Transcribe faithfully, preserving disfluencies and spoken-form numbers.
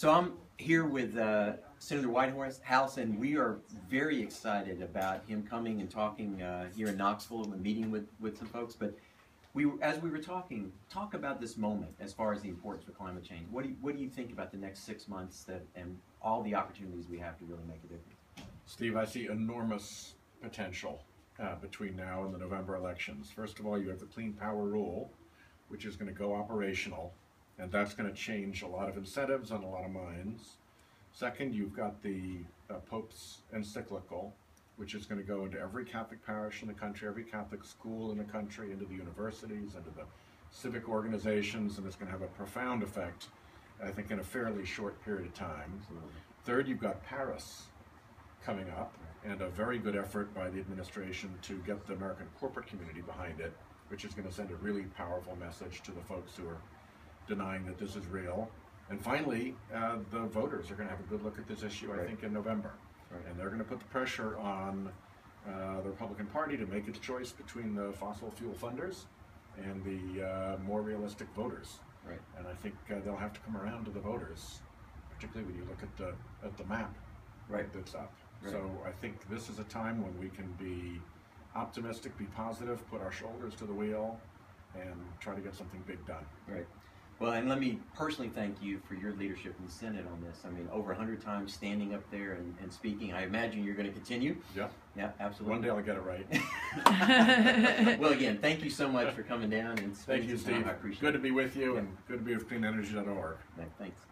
So I'm here with uh, Senator Whitehouse, and we are very excited about him coming and talking uh, here in Knoxville and meeting with, with some folks. But we, as we were talking, talk about this moment as far as the importance of climate change. What do you, what do you think about the next six months that, and all the opportunities we have to really make a difference? Steve, I see enormous potential uh, between now and the November elections. First of all, you have the Clean Power Rule, which is going to go operational, and that's going to change a lot of incentives on a lot of minds. Second, you've got the uh, Pope's encyclical, which is going to go into every Catholic parish in the country, every Catholic school in the country, into the universities, into the civic organizations, and it's going to have a profound effect, I think, in a fairly short period of time. Absolutely. Third, you've got Paris coming up, and a very good effort by the administration to get the American corporate community behind it, which is going to send a really powerful message to the folks who are denying that this is real. And finally, uh, the voters are going to have a good look at this issue, right. I think, in November. Right. And they're going to put the pressure on uh, the Republican Party to make its choice between the fossil fuel funders and the uh, more realistic voters. Right. And I think uh, they'll have to come around to the voters, particularly when you look at the, at the map right. that's up. Right. So I think this is a time when we can be optimistic, be positive, put our shoulders to the wheel, and try to get something big done. Right. Well, and let me personally thank you for your leadership in the Senate on this. I mean, over a hundred times standing up there and, and speaking. I imagine you're going to continue. Yeah. Yeah, absolutely. One day I'll get it right. Well, again, thank you so much for coming down and spending some time. Thank you, Steve. I appreciate it. Good to be with you, yeah. And good to be with clean energy dot org. Thanks.